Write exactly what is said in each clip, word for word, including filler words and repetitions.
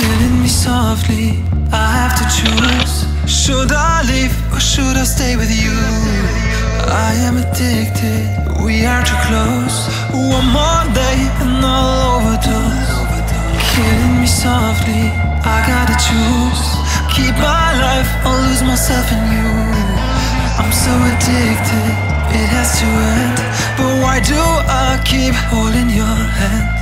killing me softly. I have to choose. Should I leave or should I stay with you? I am addicted, we are too close. One more day and I'll overdose. Killing me softly, I gotta choose. Keep my life or lose myself in you. I'm so addicted, it has to end. But why do I keep holding your hand?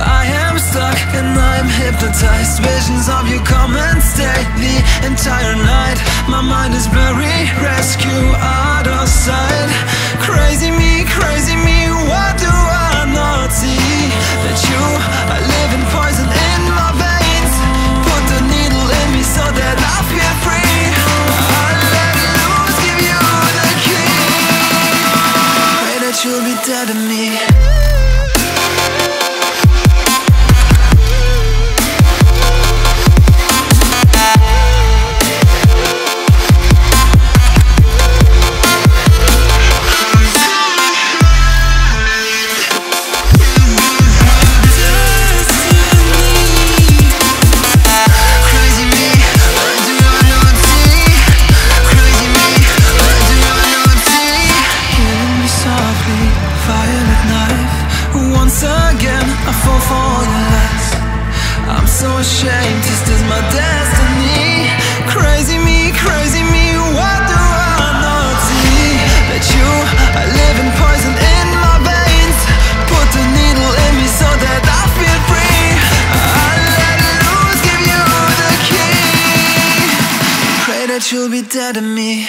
I am stuck and I'm hypnotized. Visions of you come and stay the entire night. My mind is blurry, rescue out of sight. Crazy me, crazy me, why do I not see that you are living poison in my veins? Put the needle in me so that I feel free. I let it loose, give you the key. Pray that you'll be dead to me. You'll be dead to me.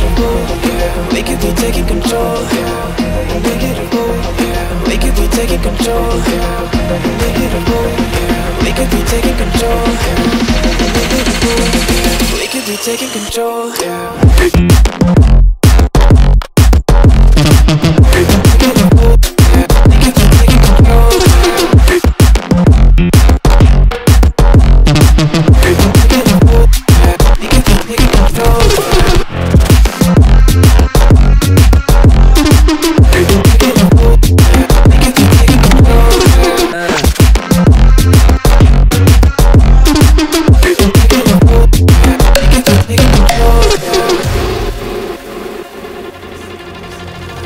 a goal, yeah. Make it be taking control, yeah. Make it a goal, yeah. Make it be taking control, yeah. Make it a goal, yeah. Make it be taking control, yeah. Make it a goal, yeah. Make it be taking control, yeah.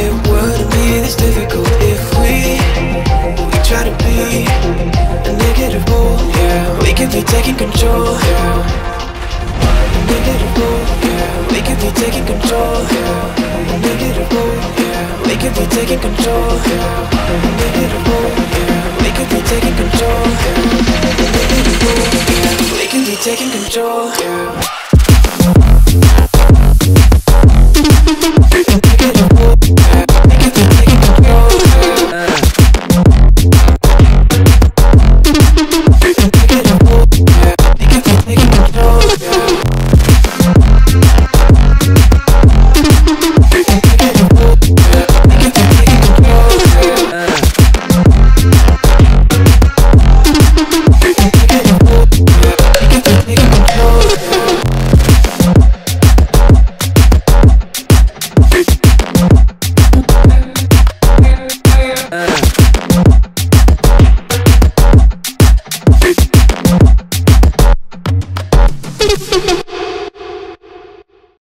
it wouldn't be this difficult. If we, we try to be a negative bull, yeah, we could be taking control. A negative bull, yeah, we could be taking control. A negative bull, yeah, we could be taking control. A negative bull, yeah, we could be taking control. Taking control, yeah.